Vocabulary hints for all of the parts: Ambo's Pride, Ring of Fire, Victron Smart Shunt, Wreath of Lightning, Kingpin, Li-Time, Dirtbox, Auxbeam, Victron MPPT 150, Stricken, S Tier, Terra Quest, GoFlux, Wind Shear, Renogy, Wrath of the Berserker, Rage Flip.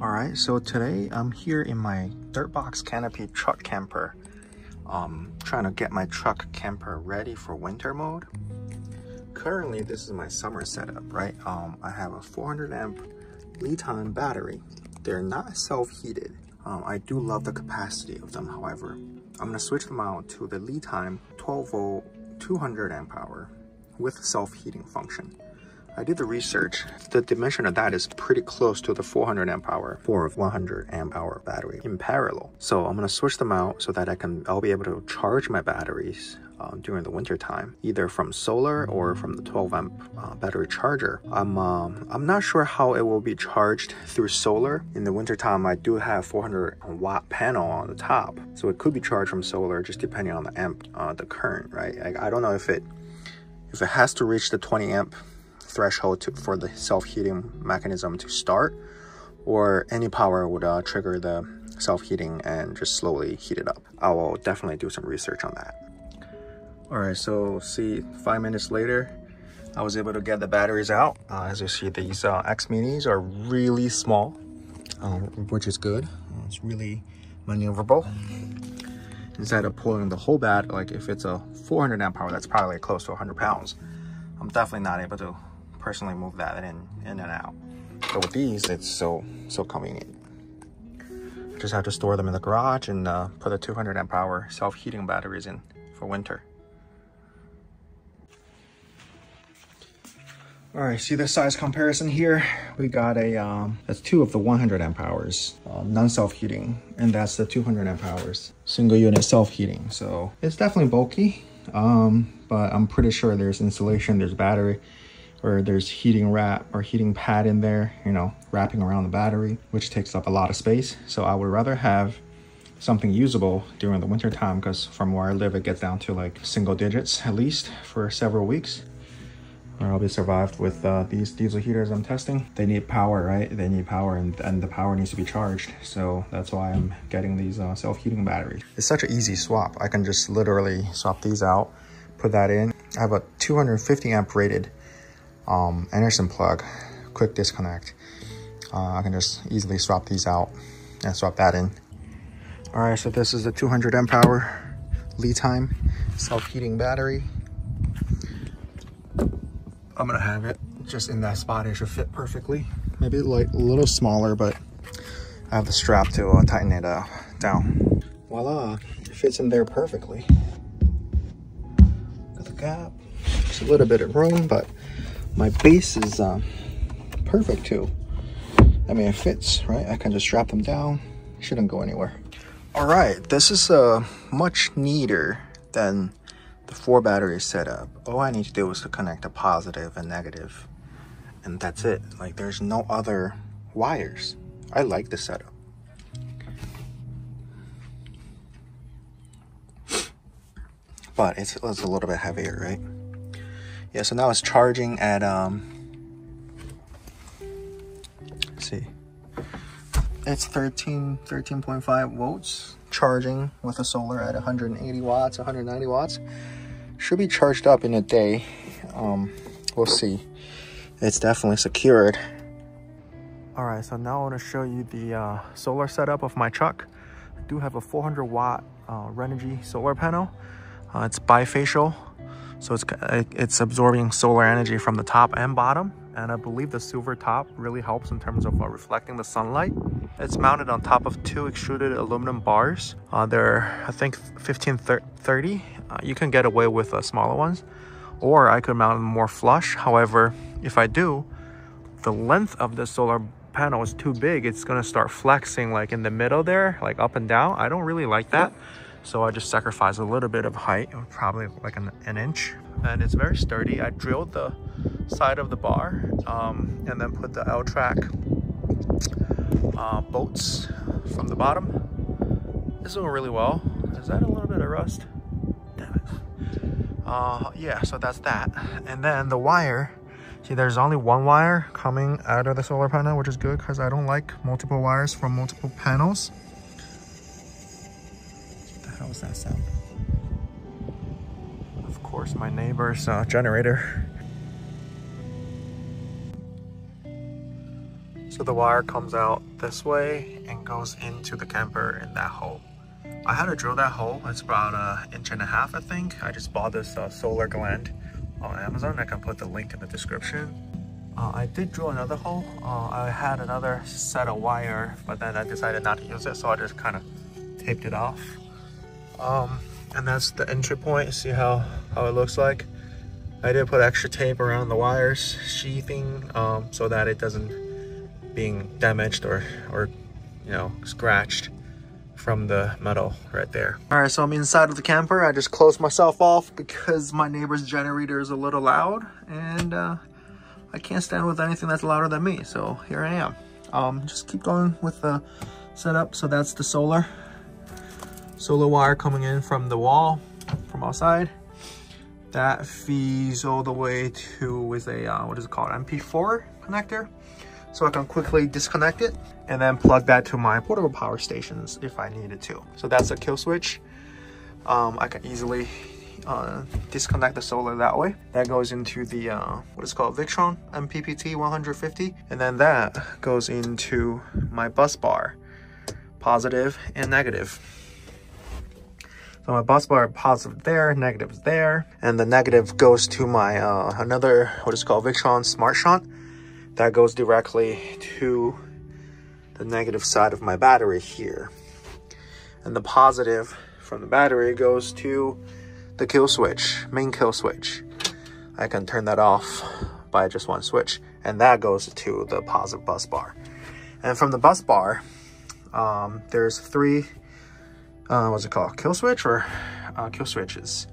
Alright, so today I'm here in my Dirtbox Canopy truck camper, trying to get my truck camper ready for winter mode. Currently, this is my summer setup, right? I have a 400 amp Li-Time battery. They're not self-heated. I do love the capacity of them, however. I'm going to switch them out to the Li-Time 12 volt 200 amp hour with self-heating function. I did the research. The dimension of that is pretty close to the 400 amp hour or 100 amp hour battery in parallel. So I'm going to switch them out so that I'll be able to charge my batteries during the winter time, either from solar or from the 12 amp battery charger. I'm not sure how it will be charged through solar. In the winter time, I do have 400 watt panel on the top, so it could be charged from solar, just depending on the amp, the current, right? I don't know if it has to reach the 20 amp threshold for the self-heating mechanism to start, or any power would trigger the self-heating and just slowly heat it up. I will definitely do some research on that. Alright, so see, 5 minutes later, I was able to get the batteries out. As you see, these X Minis are really small, which is good. It's really maneuverable. Instead of pulling the whole bat, like if it's a 400 amp hour, that's probably close to 100 pounds. I'm definitely not able to personally move that in and out. But with these, it's so convenient. I just have to store them in the garage and put the 200 amp hour self-heating batteries in for winter. All right, see the size comparison here? We got a that's two of the 100 amp hours non-self-heating, and that's the 200 amp hours single unit self-heating. So it's definitely bulky, but I'm pretty sure there's insulation, there's battery, or there's heating wrap or heating pad in there, you know, wrapping around the battery, which takes up a lot of space. So I would rather have something usable during the winter time, because from where I live, it gets down to like single digits at least for several weeks. I'll be survived with these diesel heaters I'm testing. They need power, right? They need power, and the power needs to be charged. So that's why I'm getting these self-heating batteries. It's such an easy swap. I can just literally swap these out, put that in. I have a 250 amp rated Anderson plug, quick disconnect. I can just easily swap these out and swap that in. All right, so this is the 200 amp hour Li-Time self-heating battery. I'm gonna have it just in that spot. It should fit perfectly. Maybe like a little smaller, but I have the strap to tighten it down. Voila, it fits in there perfectly. Got the gap, just a little bit of room, but my base is perfect too. I mean, it fits, right? I can just strap them down. Shouldn't go anywhere. All right, this is much neater than four batteries set up. All I need to do is to connect a positive and negative, and that's it. Like, there's no other wires. I like the setup. But it's a little bit heavier, right? Yeah, so now it's charging at let's see. It's 13.5 volts charging with a solar at 180 watts, 190 watts. Should be charged up in a day. We'll see. It's definitely secured. All right, so now I want to show you the solar setup of my truck. I do have a 400 watt Renogy solar panel. It's bifacial, so it's absorbing solar energy from the top and bottom. And I believe the silver top really helps in terms of reflecting the sunlight. It's mounted on top of two extruded aluminum bars. They're, I think, 15x30. You can get away with smaller ones, or I could mount them more flush. However, if I do, the length of the solar panel is too big. It's gonna start flexing like in the middle there, like up and down. I don't really like that. So I just sacrificed a little bit of height, probably like an inch. And it's very sturdy. I drilled the side of the bar and then put the L-track bolts from the bottom. This went really well. Is that a little bit of rust? Damn it. Yeah, so that's that. And then the wire. See, there's only one wire coming out of the solar panel, which is good because I don't like multiple wires from multiple panels. How was that sound? Of course, my neighbor's generator. So the wire comes out this way and goes into the camper in that hole. I had to drill that hole. It's about an inch and a half, I think. I just bought this solar gland on Amazon. I can put the link in the description. I did drill another hole. I had another set of wire, but then I decided not to use it, so I just kind of taped it off. And that's the entry point. See how it looks like. I did put extra tape around the wires, sheathing, so that it doesn't being damaged or you know, scratched from the metal right there. All right, so I'm inside of the camper. I just closed myself off because my neighbor's generator is a little loud, and I can't stand with anything that's louder than me. So here I am. Just keep going with the setup. So that's the solar wire coming in from the wall, from outside. That feeds all the way to is a what is it called, MP4 connector. So I can quickly disconnect it and then plug that to my portable power stations if I needed to. So that's a kill switch. I can easily disconnect the solar that way. That goes into the what is called Victron MPPT 150, and then that goes into my bus bar, positive and negative. So my bus bar, positive there, negative is there, and the negative goes to my another what is called Victron Smart Shunt. That goes directly to the negative side of my battery here. And the positive from the battery goes to the kill switch, main kill switch. I can turn that off by just one switch. And that goes to the positive bus bar. And from the bus bar, there's three, what's it called? Kill switch or kill switches.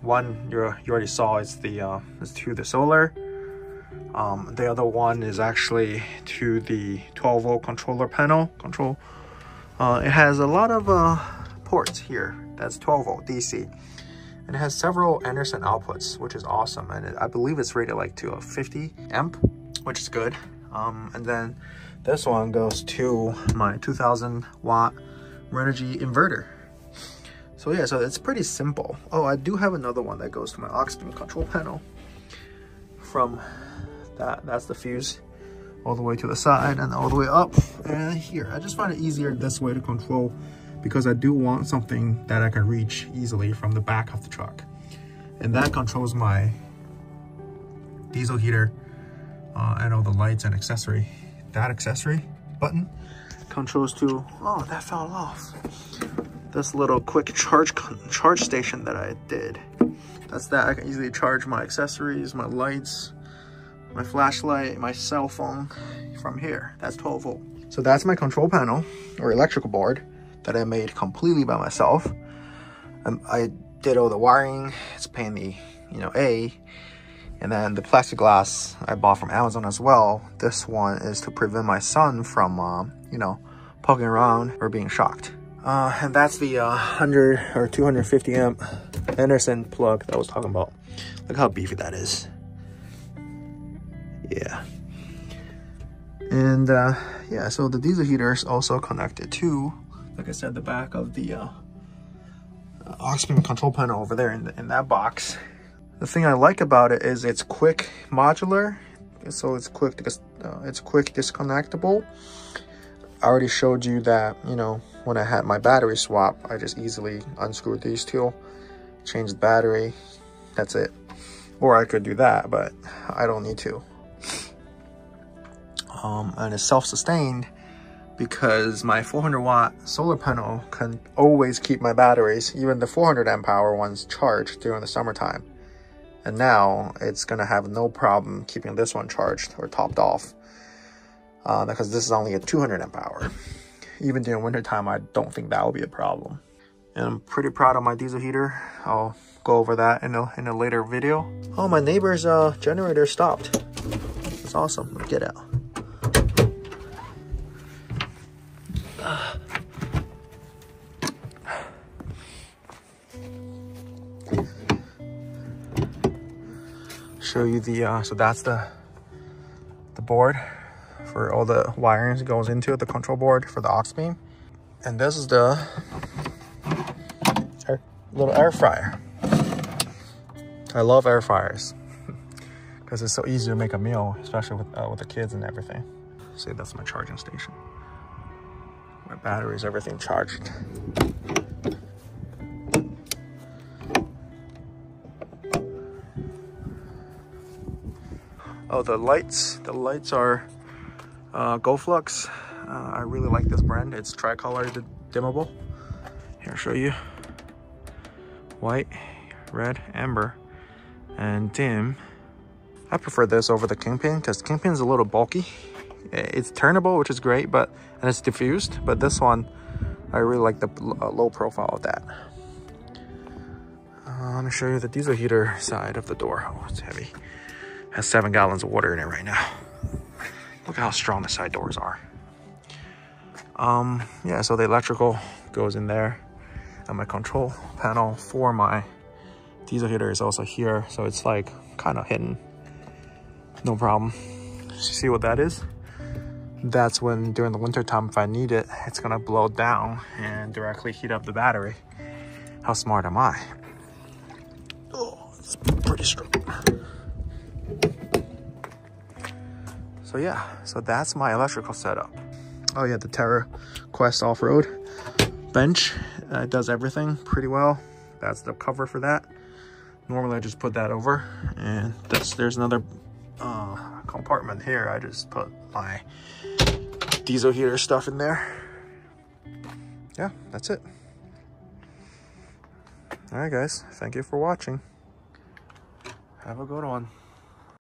One you already saw is the is to the solar. The other one is actually to the 12-volt controller panel control. It has a lot of ports here. That's 12-volt DC, and it has several Anderson outputs, which is awesome. And I believe it's rated like to a 50 amp, which is good. And then this one goes to my 2,000-watt Renogy inverter. So yeah, so it's pretty simple. Oh, I do have another one that goes to my Auxbeam control panel. From that's the fuse all the way to the side and all the way up and here. I just find it easier this way to control because I do want something that I can reach easily from the back of the truck. And that controls my diesel heater and all the lights and accessory. That accessory button controls to, oh, that fell off. This little quick charge station that I did. That's that. I can easily charge my accessories, my lights, my flashlight, my cell phone from here. That's 12 volt. So that's my control panel or electrical board that I made completely by myself. I did all the wiring. It's a pain in the, A. And then the plastic glass I bought from Amazon as well. This one is to prevent my son from, poking around or being shocked. And that's the 100 or 250 amp Anderson plug that I was talking about. Look how beefy that is. Yeah. And yeah, so the diesel heater is also connected to, like I said, the back of the Auxbeam control panel over there in that box. The thing I like about it is it's quick modular, so it's quick. It's quick disconnectable. I already showed you that, when I had my battery swap, I just easily unscrewed these two, changed the battery, that's it. Or I could do that, but I don't need to. And it's self-sustained because my 400-watt solar panel can always keep my batteries, even the 400 amp hour ones, charged during the summertime. And now it's gonna have no problem keeping this one charged or topped off. Because this is only a 200 amp hour. Even during wintertime, I don't think that will be a problem. And I'm pretty proud of my diesel heater. I'll go over that in a later video. Oh, my neighbor's generator stopped. It's awesome. Let's get out. Show you the so that's the board. For all the wiring that goes into it, the control board for the Auxbeam. And this is the little air fryer. I love air fryers because it's so easy to make a meal, especially with the kids and everything. Say that's my charging station. My batteries, everything charged. Oh, the lights are GoFlux. I really like this brand. It's tricolor dimmable. Here, I'll show you. White, red, amber, and dim. I prefer this over the Kingpin because Kingpin's a little bulky. It's turnable, which is great, but and it's diffused. But this one, I really like the low profile of that. Let me show you the diesel heater side of the door. Oh, it's heavy. Has 7 gallons of water in it right now. Look how strong the side doors are. Yeah, so the electrical goes in there, and my control panel for my diesel heater is also here, so it's like kind of hidden, no problem. See what that is? That's when during the winter time, if I need it, it's gonna blow down and directly heat up the battery. How smart am I? Oh, it's pretty strong. So yeah, so that's my electrical setup. Oh yeah, the Terra Quest off-road bench. It does everything pretty well. That's the cover for that. Normally I just put that over, and there's another compartment here. I just put my diesel heater stuff in there. Yeah, that's it. All right guys, thank you for watching. Have a good one.